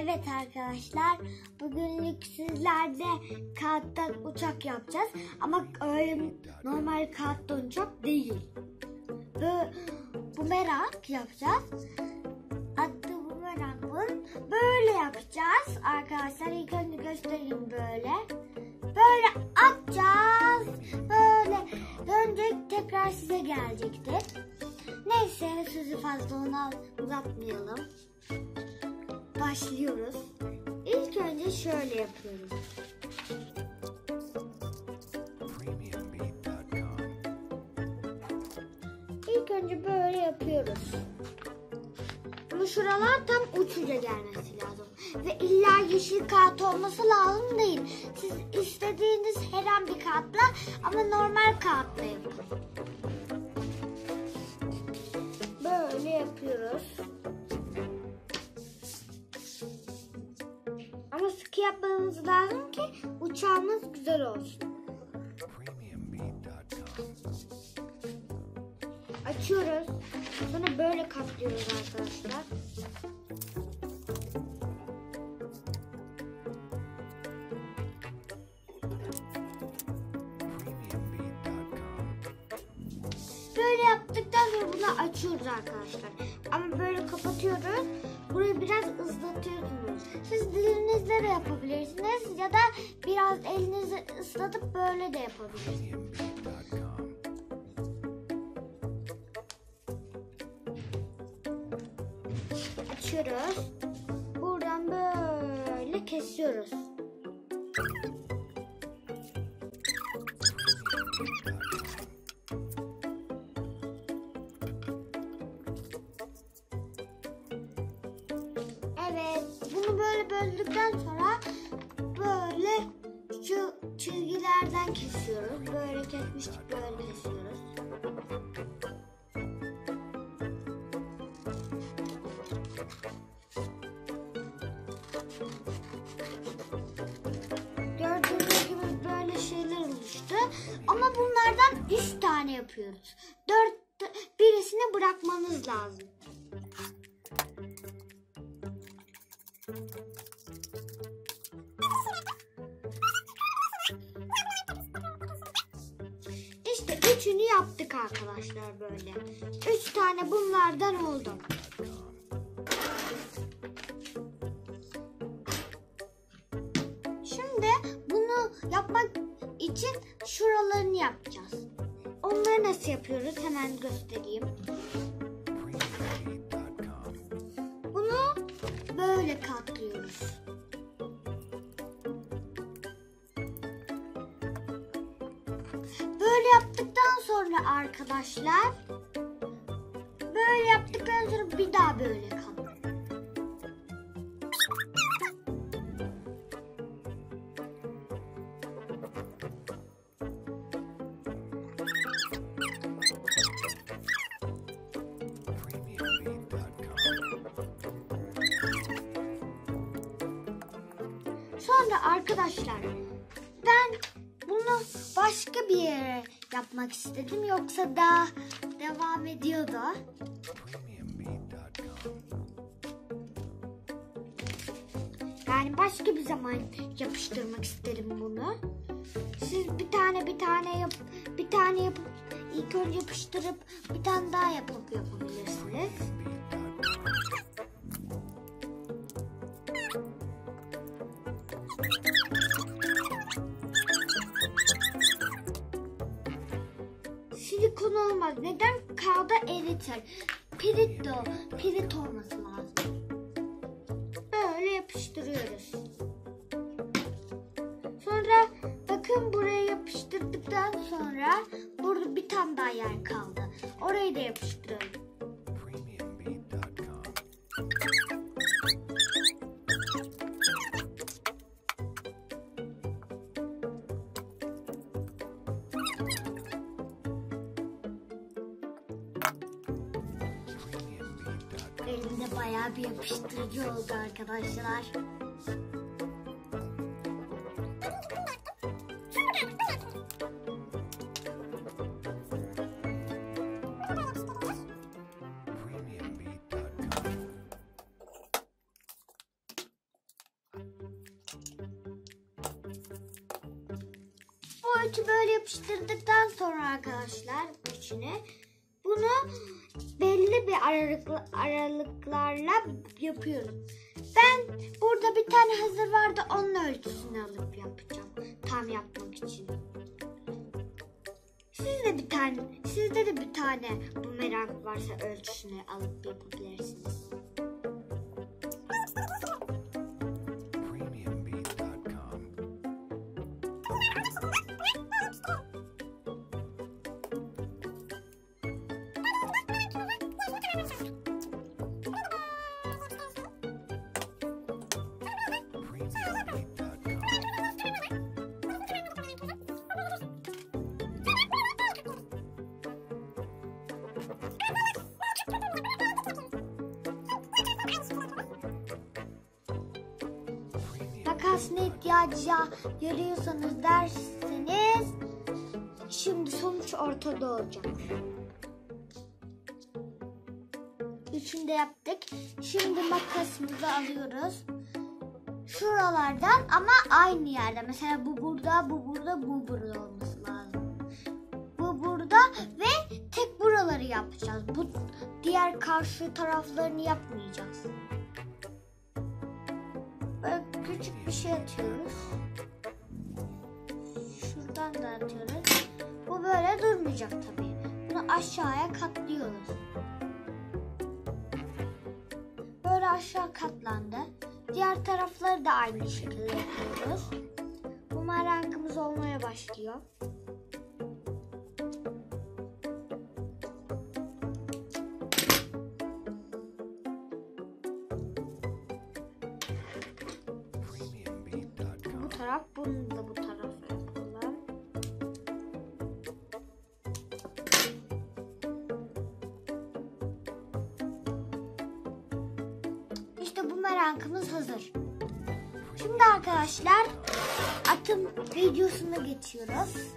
Evet arkadaşlar, bugünlük sizlerde kağıttan uçak yapacağız ama öyle normal kağıttan uçak değil. Bu merak yapacağız. Hatta bu merakın böyle yapacağız arkadaşlar. İlk önce göstereyim böyle. Böyle atacağız. Böyle dönecek, tekrar size gelecektir. Neyse, sözü fazla ona uzatmayalım. Başlıyoruz. İlk önce şöyle yapıyoruz. İlk önce böyle yapıyoruz. Ama şuralar tam uçuca gelmesi lazım. Ve illa yeşil kağıt olması lazım değil. Siz istediğiniz her an bir kağıtla ama normal kağıtla yapın. Böyle yapıyoruz. Ama sıkı yapmamız lazım ki uçağımız güzel olsun. Açıyoruz. Sonra böyle katlıyoruz arkadaşlar. Böyle yaptıktan sonra bunu açıyoruz arkadaşlar. Ama böyle kapatıyoruz. Burayı biraz ıslatıyorsunuz. Siz dilinizle de yapabilirsiniz ya da biraz elinizi ıslatıp böyle de yapabilirsiniz. Açıyoruz. Buradan böyle kesiyoruz. Evet, bunu böyle böldükten sonra böyle şu çizgilerden kesiyoruz. Böyle kesmiştik, böyle kesiyoruz. Gördüğünüz gibi böyle şeyler oluştu. Ama bunlardan 3 tane yapıyoruz. 4, birisini bırakmanız lazım. İşte üçünü yaptık arkadaşlar böyle. 3 tane bunlardan oldu. Şimdi bunu yapmak için şuralarını yapacağız. Onları nasıl yapıyoruz hemen göstereyim. Böyle katlıyoruz. Böyle yaptıktan sonra arkadaşlar, böyle yaptıktan sonra bir daha böyle katlıyoruz. Sonra arkadaşlar, ben bunu başka bir yere yapmak istedim, yoksa daha devam ediyordu. Yani başka bir zaman yapıştırmak isterim bunu. Siz bir tane yapıp ilk önce yapıştırıp bir tane daha yapıp yapabilirsiniz. Silikon olmaz. Neden? Kağıda eritir. Pirit de o. Pirit olması lazım. Böyle yapıştırıyoruz. Sonra bakın, buraya yapıştırdıktan sonra burada bir tane daha yer kaldı. Orayı da yapıştırıyorum. Elimde bayağı bir yapıştırıcı oldu arkadaşlar. kağıtçı böyle yapıştırdıktan sonra arkadaşlar içine bunu belli bir aralıklarla yapıyorum. Ben burada bir tane hazır vardı, onun ölçüsünü alıp yapacağım tam yapmak için. Sizde de bir tane bumerang varsa ölçüsünü alıp yapabilirsiniz. Makasına ihtiyacı görüyorsanız derseniz şimdi sonuç ortada olacak. Üçünü de yaptık. Şimdi makasımızı alıyoruz. Şuralardan ama aynı yerde. Mesela bu burada, bu burada, bu burada olması lazım. Bu burada ve tek buraları yapacağız. Bu diğer karşı taraflarını yapmayacağız. Böyle küçük bir şey atıyoruz. Şuradan da atıyoruz. Bu böyle durmayacak tabii. Bunu aşağıya katlıyoruz. Böyle aşağı katlandı. Diğer tarafları da aynı şekilde yapıyoruz. Bumerangımız olmaya başlıyor. Bu taraf, bunu da bu tarafa yapalım. İşte bumerangımız hazır. Şimdi arkadaşlar atım videosuna geçiyoruz.